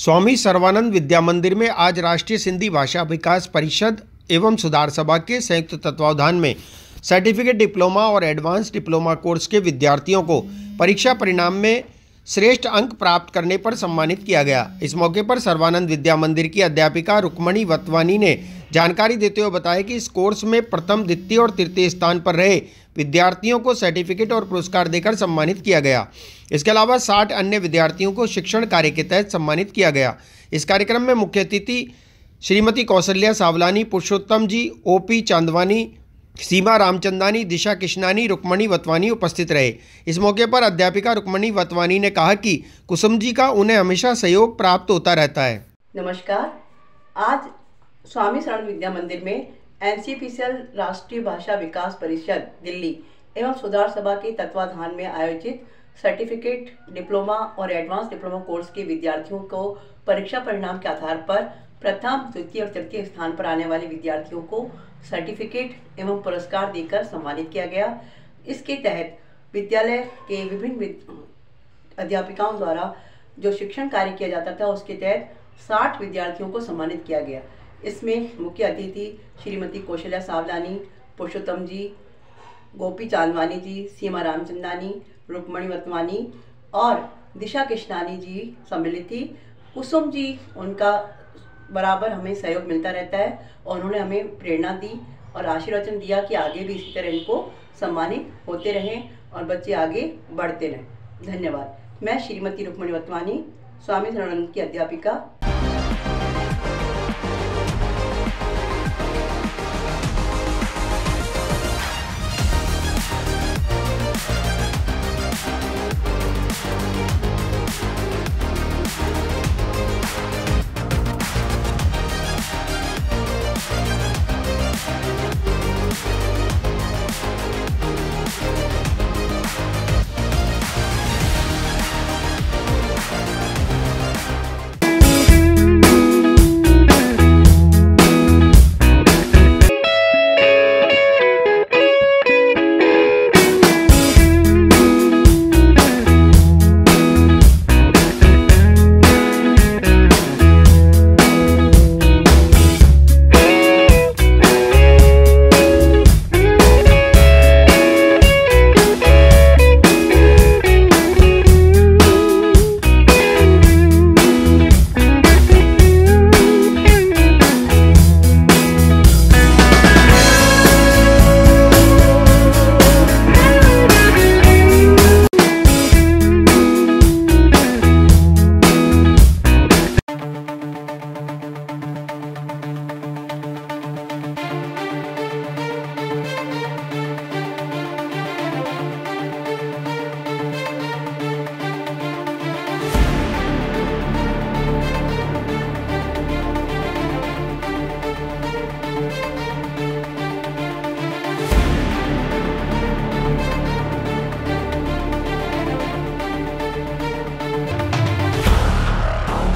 स्वामी सर्वानंद विद्या मंदिर में आज राष्ट्रीय सिंधी भाषा विकास परिषद एवं सुधार सभा के संयुक्त तत्वावधान में सर्टिफिकेट डिप्लोमा और एडवांस डिप्लोमा कोर्स के विद्यार्थियों को परीक्षा परिणाम में श्रेष्ठ अंक प्राप्त करने पर सम्मानित किया गया। इस मौके पर सर्वानंद विद्या मंदिर की अध्यापिका रुक्मणी वतवानी ने जानकारी देते हुए बताया कि इस कोर्स में प्रथम, द्वितीय और तृतीय स्थान पर रहे विद्यार्थियों को सर्टिफिकेट और पुरस्कार देकर सम्मानित किया गया। इसके अलावा 60 अन्य विद्यार्थियों को शिक्षण कार्य के तहत सम्मानित किया गया। इस कार्यक्रम में मुख्य अतिथि श्रीमती कौशल्या सावलानी, पुरुषोत्तम जी, OP चांदवानी, सीमा रामचंदानी, दिशा किशनानी, रुक्मणी वतवानी उपस्थित रहे। इस मौके पर अध्यापिका रुक्मणी वतवानी ने कहा कि कुसुम जी का उन्हें हमेशा सहयोग प्राप्त होता रहता है। नमस्कार, आज स्वामी सर्वानंद विद्या मंदिर में NCPCL राष्ट्रीय भाषा विकास परिषद दिल्ली एवं सुधार सभा के तत्वाधान में आयोजित सर्टिफिकेट डिप्लोमा और एडवांस डिप्लोमा कोर्स के विद्यार्थियों को परीक्षा परिणाम के आधार पर प्रथम, द्वितीय और तृतीय स्थान पर आने वाले विद्यार्थियों को सर्टिफिकेट एवं पुरस्कार देकर सम्मानित किया गया। इसके तहत विद्यालय के विभिन्न अध्यापिकाओं द्वारा जो शिक्षण कार्य किया जाता था, उसके तहत 60 विद्यार्थियों को सम्मानित किया गया। इसमें मुख्य अतिथि श्रीमती कौशल्या सावलानी, पुरुषोत्तम जी, गोपी चांदवानी जी, सीमा रामचंदानी, रुक्मणी वतवानी और दिशा किशनानी जी सम्मिलित थी। कुसुम जी, उनका बराबर हमें सहयोग मिलता रहता है और उन्होंने हमें प्रेरणा दी और आशीर्वाचन दिया कि आगे भी इसी तरह इनको सम्मानित होते रहें और बच्चे आगे बढ़ते रहें। धन्यवाद। मैं श्रीमती रुक्मणी वतवानी, स्वामी सर्वानंद की अध्यापिका।